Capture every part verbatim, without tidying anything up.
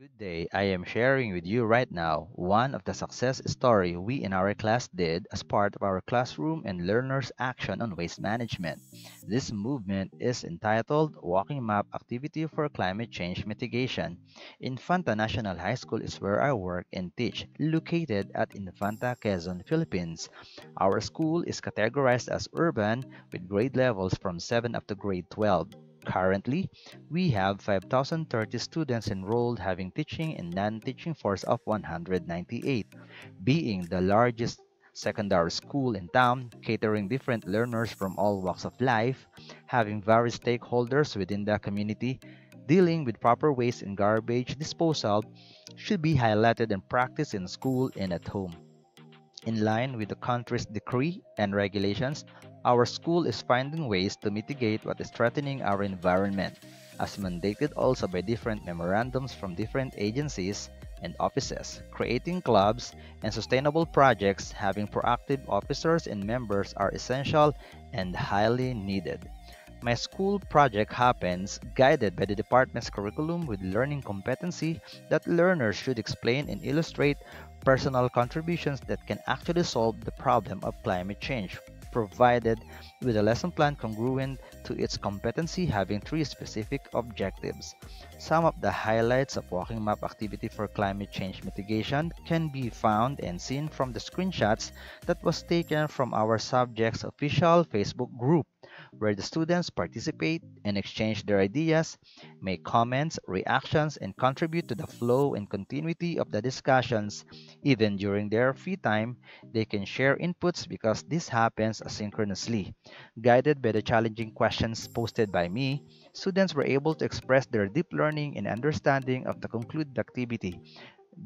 Good day. I am sharing with you right now one of the success story we in our class did as part of our classroom and learners action on waste management. This movement is entitled Walking Map Activity for Climate Change Mitigation. Infanta National High School is where I work and teach, located at Infanta, Quezon, Philippines. Our school is categorized as urban with grade levels from seven up to grade twelve. Currently, we have five thousand thirty students enrolled, having teaching and non-teaching force of one hundred ninety-eight. Being the largest secondary school in town, catering different learners from all walks of life, having various stakeholders within the community, dealing with proper waste and garbage disposal should be highlighted and practiced in school and at home. In line with the country's decree and regulations, our school is finding ways to mitigate what is threatening our environment, as mandated also by different memorandums from different agencies and offices, creating clubs and sustainable projects, having proactive officers and members are essential and highly needed. My school project happens guided by the department's curriculum with learning competency that learners should explain and illustrate personal contributions that can actually solve the problem of climate change, provided with a lesson plan congruent to its competency, having three specific objectives. Some of the highlights of Walking Map Activity for Climate Change Mitigation can be found and seen from the screenshots that was taken from our subject's official Facebook group, where the students participate and exchange their ideas, make comments, reactions, and contribute to the flow and continuity of the discussions. Even during their free time, they can share inputs because this happens asynchronously. Guided by the challenging questions posted by me, students were able to express their deep learning and understanding of the concluded activity.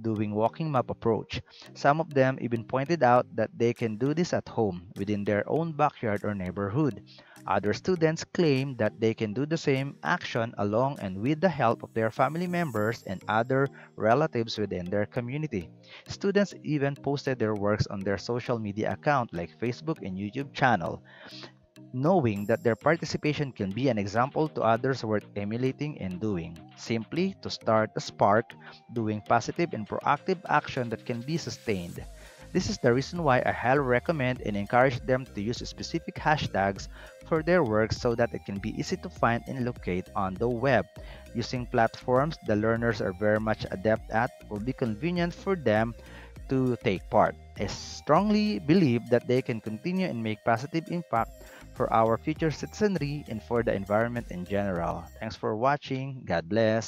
Doing walking map approach. Some of them even pointed out that they can do this at home within their own backyard or neighborhood. Other students claim that they can do the same action along and with the help of their family members and other relatives within their community. Students even posted their works on their social media account like Facebook and YouTube channel, knowing that their participation can be an example to others worth emulating and doing, simply to start a spark, doing positive and proactive action that can be sustained. This is the reason why I highly recommend and encourage them to use specific hashtags for their work so that it can be easy to find and locate on the web. Using platforms the learners are very much adept at will be convenient for them to take part. I strongly believe that they can continue and make positive impact for our future citizenry and for the environment in general. Thanks for watching. God bless.